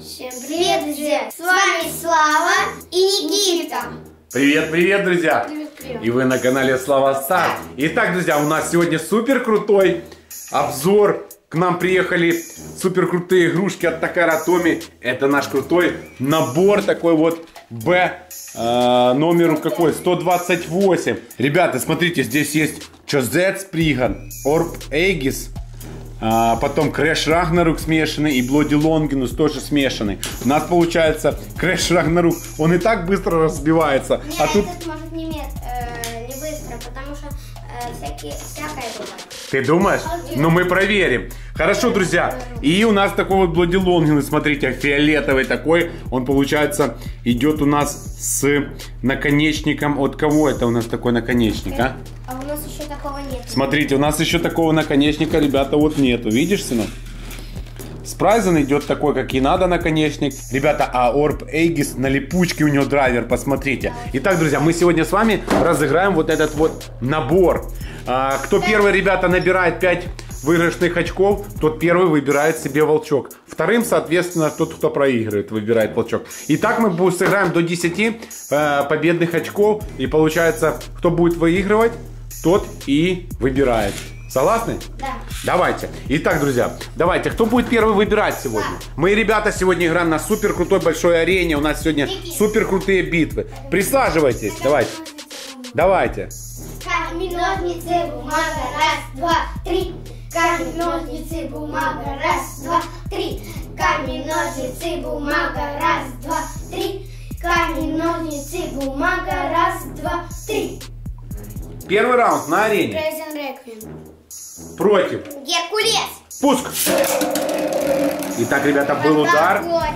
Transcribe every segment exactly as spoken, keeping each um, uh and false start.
Всем привет, друзья! С вами Слава и Никита. Привет, привет, друзья! Привет, привет. И вы на канале Слава Star. Итак, друзья, у нас сегодня супер крутой обзор. К нам приехали супер крутые игрушки от Takara Tomy. Это наш крутой набор такой вот Б э, номеру какой? сто двадцать восемь. Ребята, смотрите, здесь есть Чо-Зет Сприган, Орб Эйгис, а потом Крэш Рагнарук смешанный и Блади Лонгинус тоже смешанный. У нас получается Крэш Рагнарук, он и так быстро разбивается. Не, а тут этот, может, не, мет, э, не быстро, потому что э, всякие, всякое бывает. Ты думаешь? Ну мы проверим. Хорошо, друзья. И у нас такой вот Блади Лонгинус, смотрите, фиолетовый такой. Он получается идет у нас с наконечником. От кого это у нас такой наконечник, а? А у нас еще такого нет. Смотрите, у нас еще такого наконечника, ребята, вот нету. Видишь, сынок? С Прайзен идет такой, как и надо, наконечник. Ребята, а Орб Эйгис на липучке, у него драйвер, посмотрите. Итак, друзья, мы сегодня с вами разыграем вот этот вот набор. А, кто первый, ребята, набирает пять выигрышных очков, тот первый выбирает себе волчок. Вторым, соответственно, тот, кто проигрывает, выбирает волчок. Итак, мы сыграем до десяти э, победных очков. И получается, кто будет выигрывать, тот и выбирает. Согласны? Да. Давайте. Итак, друзья, давайте. Кто будет первый выбирать сегодня? Да. Мы, ребята, сегодня играем на супер крутой большой арене. У нас сегодня супер крутые битвы. Присаживайтесь. Давайте. Давайте. Камень, ножницы, бумага. Раз, два, три. Камень, ножницы, бумага. Раз, два, три. Камень, ножницы, бумага. Раз, два, три. Камень, ножницы, бумага. Раз, два, три. Первый раунд на арене. Райзен Реквим. Против. Геркулес. Пуск. Итак, ребята, был удар. Вода.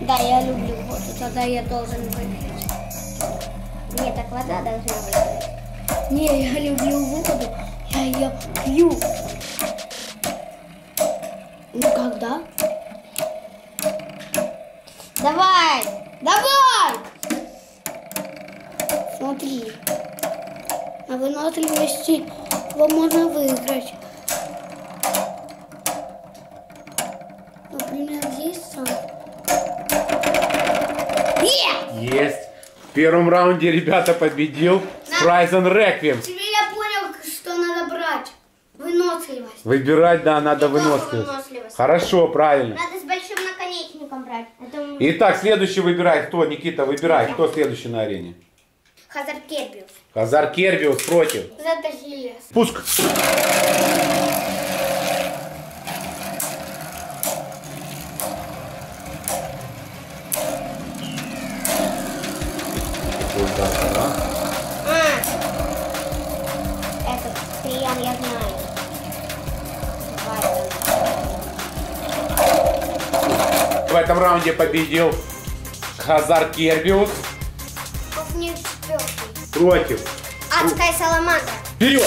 Да, я люблю воду. Тогда я должен выиграть. Мне так вода должна выиграть. Не, я люблю воду. Я ее пью. Ну когда? Давай. Давай. Смотри, на выносливости его можно выиграть. Например, здесь сам. Yeah! Есть! В первом раунде, ребята, победил Райзен Реквим. Теперь я понял, что надо брать. Выносливость. Выбирать, да, надо выносливость. выносливость. Хорошо, правильно. Надо с большим наконечником брать. Это... Итак, следующий выбирай. Кто, Никита, выбирай. Yeah. Кто следующий на арене? Хазар Кербиус. Хазар Кербиус против. Зетахилес. Пуск. А, этот прием я знаю. Давай. В этом раунде победил Хазар Кербиус. Против. Адская Саламанка. Вперед!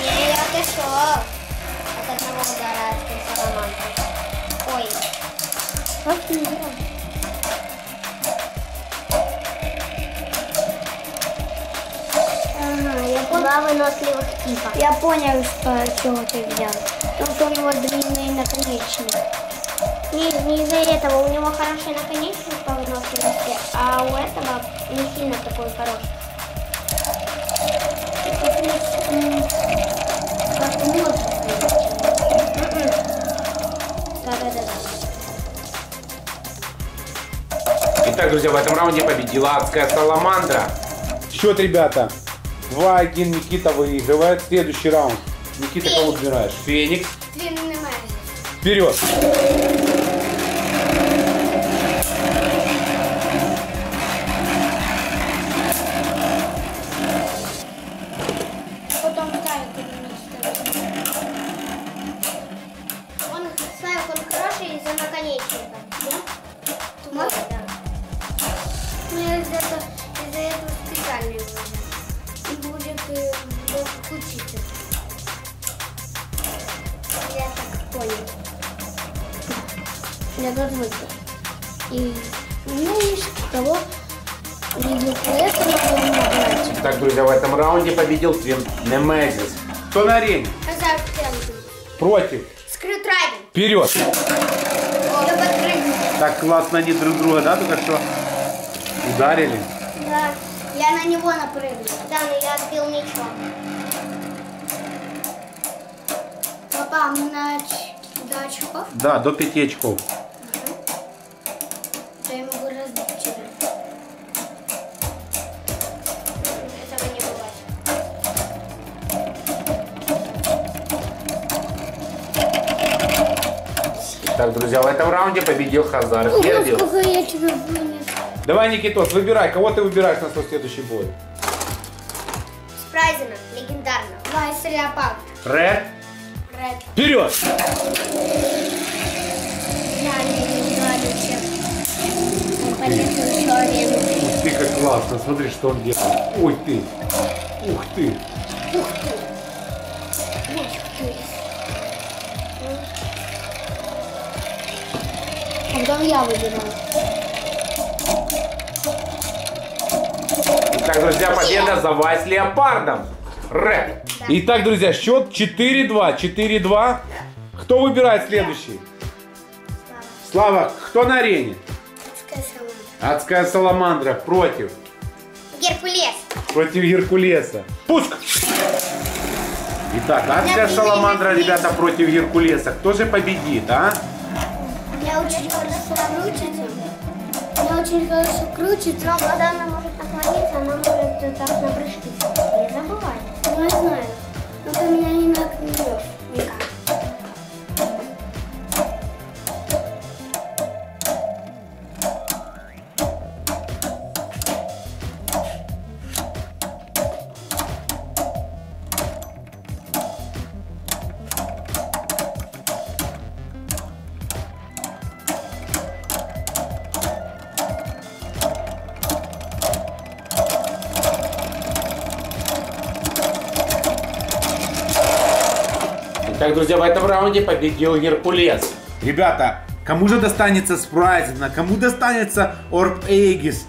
Не, я отошел от одного удара Адской Саламанки. Ой. Как ты не делал? Ага, я понял. Два выносливых типа. Я понял, что чего ты взял. Потому что у него длинные наконечники. Не, не из-за этого, у него хороший наконечник по выносливости, а у этого не сильно такой хороший. Итак, друзья, в этом раунде победила Адская Саламандра. Счет, ребята, два один, Никита выигрывает. Следующий раунд. Никита, Феникс. Кого выбираешь? Феникс. Твин Немезис. Вперед! Я должен выиграть. И, ну, и того Так, друзья, в этом раунде победил Твин Немезис. Кто на арене? Хазар Кербиус. Против. Скрыт Рабин. Вперед. Так классно они друг друга, да, только что ударили? Да. Я на него напрыгнула. Да, но я отбил мячом. Попал на оч... до очков? Да, до пяти очков. Угу. Да, я могу разбить тебя. Этого не бывает. Так, друзья, в этом раунде победил Хазар Кербиус. Сколько я тебя вынес. Давай, Никитос, выбирай. Кого ты выбираешь на свой следующий бой? С Прайзена, легендарно. Вайс Леопардовна. Рэд? Рэд. Вперед! Я не знаю, чем. Понятно, что арену. Ты как классно. Смотри, что он делает. Ой, ты. Ух ты. Ух ты. Ух ты. Потом я выбираю. Итак, друзья, победа за Вайс Леопардом. Рэп. Да. Итак, друзья, счет четыре-два. четыре-два. Кто выбирает следующий? Слава. Слава, кто на арене? Адская Саламандра. Адская Саламандра против? Геркулес. Против Геркулеса. Пуск! Итак, Адская Саламандра, ребята, против Геркулеса. Кто же победит, а? Я очень хорошо крутится. Я очень хорошо крутится, но когда она может... Она может так на прыжки. Не забывай. Ну, я знаю. Но ты меня не нагнешь никак. Так, друзья, в этом раунде победил Геркулес. Ребята, кому же достанется Спрайзена, кому достанется Орб Эйгис,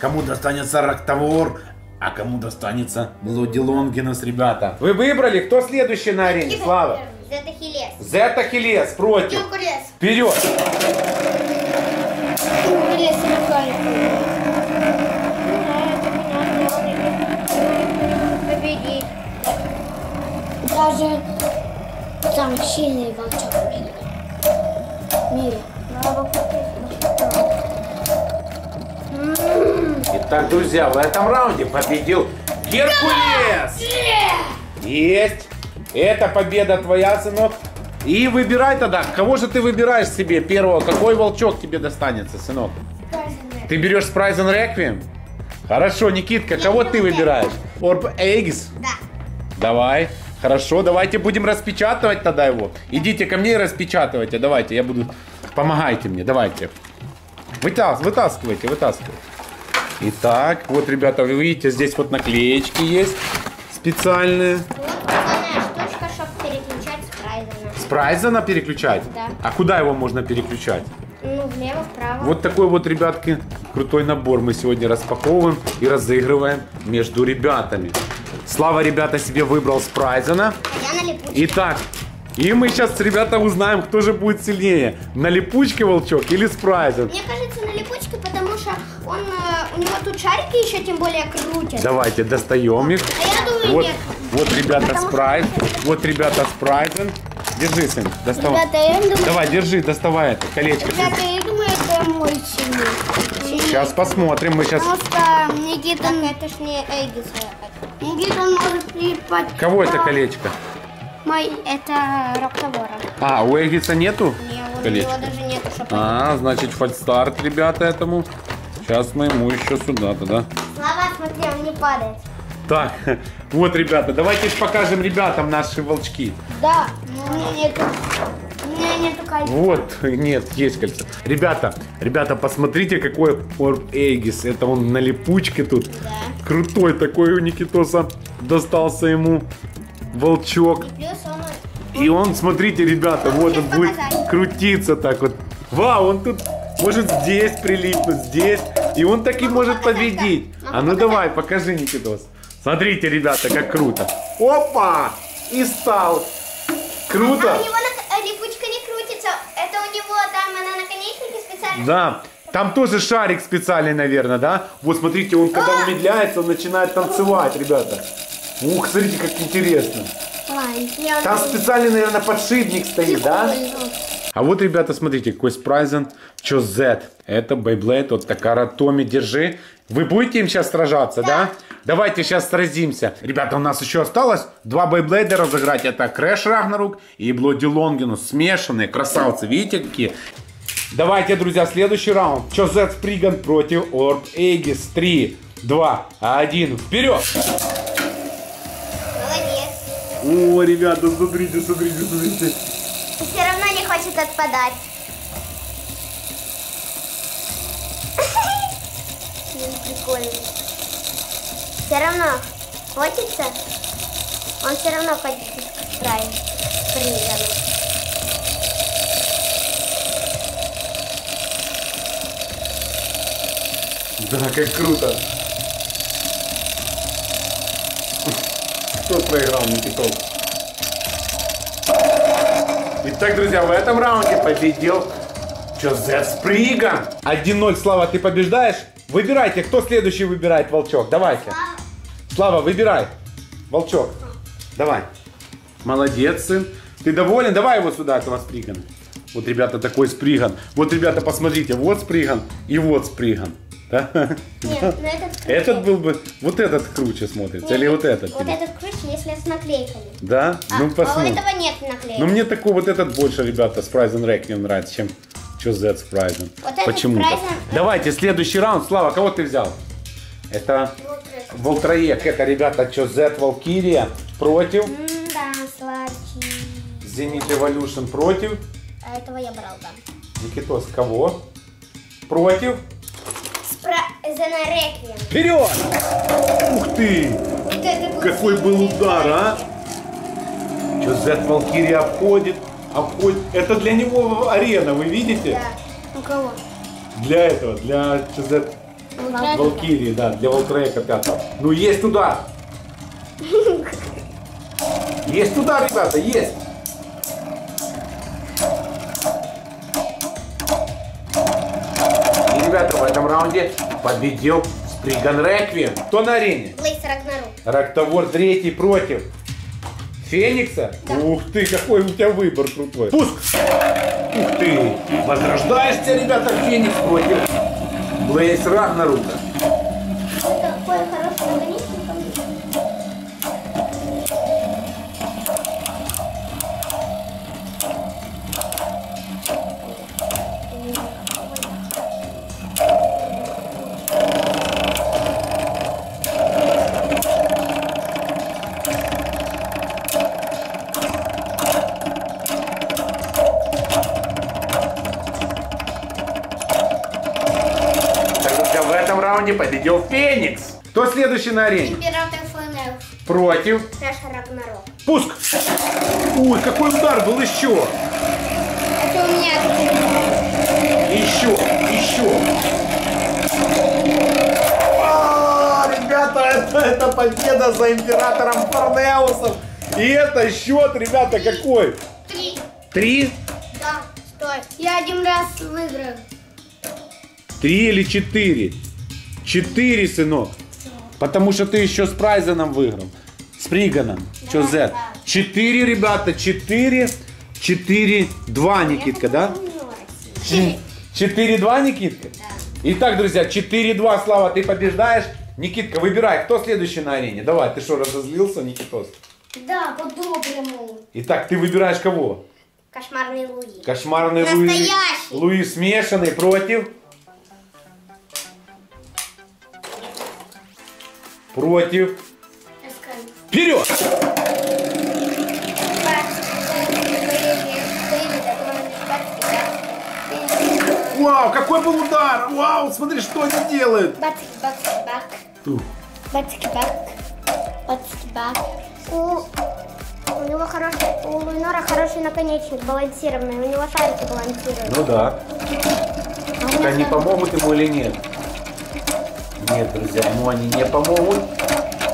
кому достанется Роктавор, а кому достанется Блади Лонгинус, ребята. Вы выбрали, кто следующий на арене, Слава? Зетахилес. Зетахилес против. Геркулес. Вперед. Геркулес руками. Победить. Даже... Самый сильный волчок в мире. В мире. Итак, друзья, в этом раунде победил Геркулес. Есть. Это победа твоя, сынок. И выбирай тогда, кого же ты выбираешь себе первого? Какой волчок тебе достанется, сынок? Ты берешь с Райзен Реквим? Хорошо, Никитка, кого ты выбираешь? Орб Эйгис? Да. Давай. Хорошо, давайте будем распечатывать тогда его. Идите ко мне и распечатывайте. Давайте, я буду... Помогайте мне, давайте. Вытас... Вытаскивайте, вытаскивайте. Итак, вот, ребята, вы видите, здесь вот наклеечки есть специальные. Вот такая штучка, чтобы переключать с Прайзена. С Прайзена переключать? Да. А куда его можно переключать? Ну, влево, вправо. Вот такой вот, ребятки, крутой набор мы сегодня распаковываем и разыгрываем между ребятами. Слава, ребята, себе выбрал Спрайзена. Итак, и мы сейчас, ребята, узнаем, кто же будет сильнее. На липучке волчок или Спрайзен? Мне кажется, на липучке, потому что он, у него тут шарики еще тем более крутят. Давайте достаем их. А я думаю, вот, нет. Вот, ребята, Спрайзен. Вот, ребята, Спрайзен. Держи, сын, доставай. Ребята, я думаю... Давай, держи, доставай это колечко. Ребята, я думаю, это мой сильный. Сейчас посмотрим, мы сейчас... Потому что Никита, это ж не Эйгис. Никита может припать... Кого это колечко? Мой, это Роктавора. А, у Эйгиса нету? Нет, колечко. У него даже нету. А, значит, фальстарт, ребята, этому. Сейчас мы ему еще сюда, да? Слава, смотри, он не падает. Так, вот, ребята, давайте покажем ребятам наши волчки. Да, у меня нету, у меня нету кольца. Вот, нет, есть кольца. Ребята, ребята, посмотрите, какой Орб Эйгис. Это он на липучке тут. Да. Крутой такой у Никитоса достался ему волчок. И, плюс он... И он, смотрите, ребята, он вот он будет показать. Крутиться так вот. Вау, он тут может здесь прилипнуть, здесь. И он таки может победить. А ну давай, покажи, Никитос. Смотрите, ребята, как круто. Опа! И стал. Круто. А у него липучка не крутится. Это у него там она наконечнике специально. Да. Там тоже шарик специальный, наверное, да? Вот смотрите, он когда умедляется, он начинает танцевать, ребята. Ух, смотрите, как интересно. Там специальный, наверное, подшипник стоит, да? А вот, ребята, смотрите, какой спрайзен Чо-Зет. Это Beyblade от Takara Tomy. Держи. Вы будете им сейчас сражаться, да? Давайте сейчас сразимся. Ребята, у нас еще осталось два Beyblade разыграть. Это Крэш Рагнарук и Блади Лонгинус. Смешанные красавцы. Видите, какие? Давайте, друзья, следующий раунд. Чо-Зет Сприган против Орб Эйгис. три, два, один, вперед! Молодец. О, ребята, смотрите, смотрите, смотрите. Все равно не хочет отпадать. Прикольно. Все равно хочется. Он все равно хочет правильно. Сприган. Да, как круто! Кто проиграл, Никитов? Итак, друзья, в этом раунде победил Чо-Зет Сприган. один ноль, Слава, ты побеждаешь? Выбирайте, кто следующий выбирает, Волчок. Давайте. Слава, выбирай. Волчок, давай. Молодец, сын. Ты доволен? Давай его сюда, этого Спригана. Вот, ребята, такой Сприган. Вот, ребята, посмотрите, вот Сприган и вот Сприган. Да? Нет, да. Но этот круче. Этот был бы, вот этот круче смотрится, нет, или вот этот? Вот этот круче, если с наклейками. Да? А, ну, посмотрим. А у этого нет наклеек. Но мне такой вот этот больше, ребята, с Райзен Реквим нравится, чем Чо-Зет Сприган. Вот почему-то. Прайзен... Давайте, следующий раунд. Слава, кого ты взял? Это Волтрек. Это, ребята, Чо-Зет Валкирия против... Да, сладкий. Зенит Эволюшн против... А этого я брал, да. Никитос, кого? Против... Вперед! Ух ты! Какой был удар, а? Чо-Зет Валкирия обходит, обходит. Это для него арена, вы видите? Да. У кого? Для этого, для Чо-Зет Валкирии, да, для Волтрека пятого. Ну есть удар! Есть удар, ребята, есть! В этом раунде победил Сприган Реквим. Кто на арене? Плейс Рагнарук. Роктавор третий против Феникса? Да. Ух ты, какой у тебя выбор крутой. Пуск! Ух ты! Возрождаешься, ребята, Феникс против Плейс Рагнарука. Какой хороший организм. Победил Феникс. Кто следующий на арене? Император ФНФ. Против. Крэш Рагнарок. Пуск. Ой, какой удар был еще. Это у меня. Еще, еще. А, ребята, это, это победа за императором Форнеусом. И это счет, ребята, три. Какой? Три. Три? Да, стой. Я один раз выиграл. Три или четыре? Четыре, сынок. Потому что ты еще с Прайзеном выиграл. С Приганом. Да, Чо-Зет. Да. Четыре, ребята. Четыре. Четыре. Два, Никитка, да? Четыре, два, Никитка? Да. Итак, друзья, четыре, два. Слава, ты побеждаешь. Никитка, выбирай, кто следующий на арене. Давай, ты что, разозлился, Никитос? Да, по-доброму. Итак, ты выбираешь кого? Кошмарный Луи. Кошмарный Луи. Настоящий. Луи смешанный против... Против. Эскаль. Вперед! Вау, какой был удар! Вау, смотри, что они делают! Бацки-бак-бак. Бацки-бак. Бацки-бак. У него хороший, у Луинора хороший наконечник, балансированный. У него шарики балансируют. Ну да. Только они помогут ему или нет? Нет, друзья, ему они не помогут.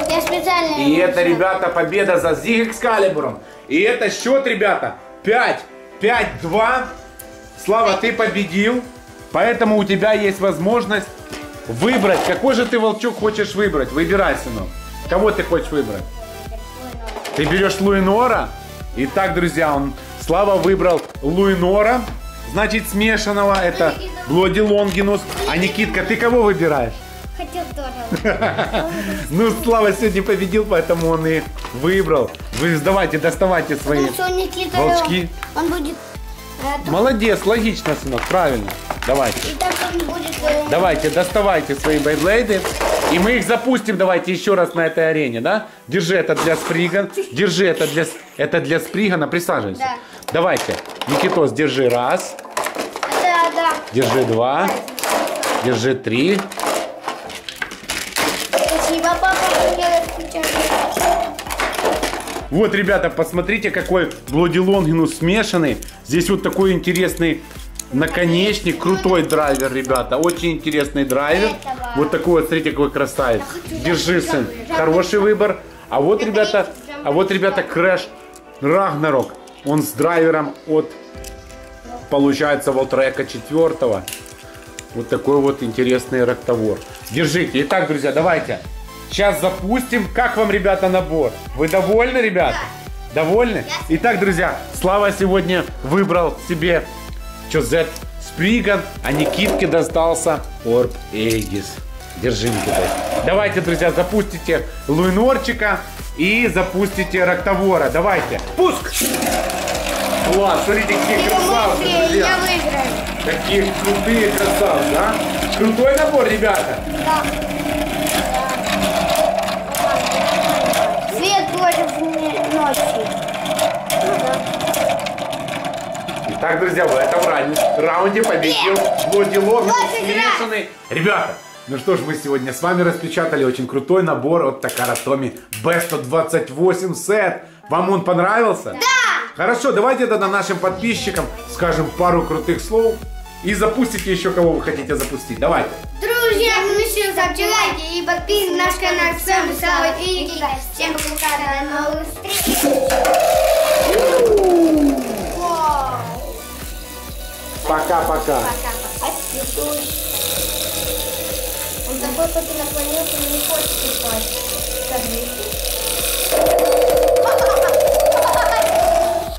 Я специально. И это, специально. Ребята, победа за Зиг Экскалибром. И это счет, ребята, пять пять-два. Слава, ты победил. Поэтому у тебя есть возможность выбрать. Какой же ты волчок хочешь выбрать? Выбирай, сынок. Кого ты хочешь выбрать? Ты берешь Луинора. Итак, друзья, он, Слава выбрал Луинора. Значит, смешанного. Это Блади Лонгинус. А, Никитка, ты кого выбираешь? Хотел тоже. Ну, Слава сегодня победил, поэтому он и выбрал. Вы давайте, доставайте свои волчки. Он будет... Молодец, логично, сынок, правильно. Давайте. Давайте, доставайте свои бейблейды. И мы их запустим, давайте, еще раз на этой арене, да? Держи это для Спригана. Держи это для, это для Спригана. Присаживайся. Да. Давайте. Никитос, держи раз. Да, да. Держи два. Держи три. Спасибо, папа. Вот, ребята, посмотрите, какой Блади Лонгинус смешанный. Здесь вот такой интересный наконечник. Крутой драйвер, ребята. Очень интересный драйвер. Вот такой вот, смотрите, какой красавец. Держи, сын. Хороший выбор. А вот, ребята, а вот, ребята, Крэш Рагнарук. Он с драйвером от, получается, Волтрека четвёртого. Вот такой вот интересный Роктавор. Держите. Итак, друзья, давайте. Сейчас запустим. Как вам, ребята, набор? Вы довольны, ребята? Да. Довольны? Да. Итак, друзья, Слава сегодня выбрал себе Чо-Зет Сприган, а Никитке достался Орб Эйгис. Держи, Никита. Давайте, друзья, запустите Луинорчика и запустите Роктавора. Давайте. Пуск! Класс, смотрите, какие красавцы, друзья. Какие крутые красавцы, а? Крутой набор, ребята. Да. Свет против ночи. Итак, друзья, в этом раунде победил Блади Лонгинус смешанный. Ребята, ну что ж, мы сегодня с вами распечатали очень крутой набор от Такара Томи би сто двадцать восемь сет. Вам он понравился? Да! Хорошо, давайте тогда нашим подписчикам скажем пару крутых слов и запустите еще кого вы хотите запустить. Давайте! Друзья, ну еще ставьте лайки и подписывайтесь на наш канал. С вами Слава и Никита. Всем пока, до новых встреч! Пока-пока! Он такой, кто-то на планету не хочет спать.